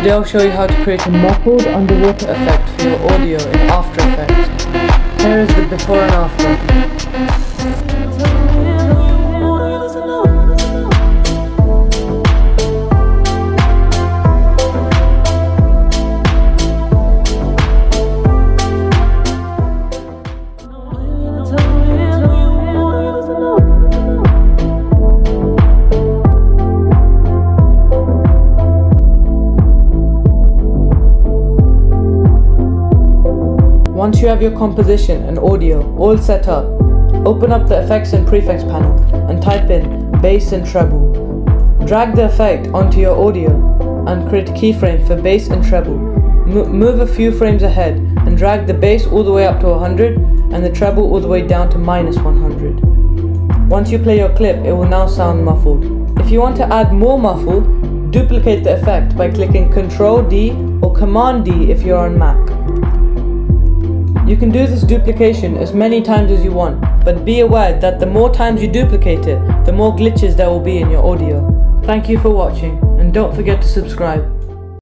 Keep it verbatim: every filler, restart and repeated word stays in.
Today I'll show you how to create a muffled underwater effect for your audio in After Effects. Here is the before and after. Once you have your composition and audio all set up, open up the Effects and Prefects panel and type in Bass and Treble. Drag the effect onto your audio and create a keyframe for Bass and Treble. Mo move a few frames ahead and drag the bass all the way up to one hundred and the treble all the way down to minus one hundred. Once you play your clip, it will now sound muffled. If you want to add more muffle, duplicate the effect by clicking control D or command D if you're on Mac. You can do this duplication as many times as you want, but be aware that the more times you duplicate it, the more glitches there will be in your audio. Thank you for watching, and don't forget to subscribe.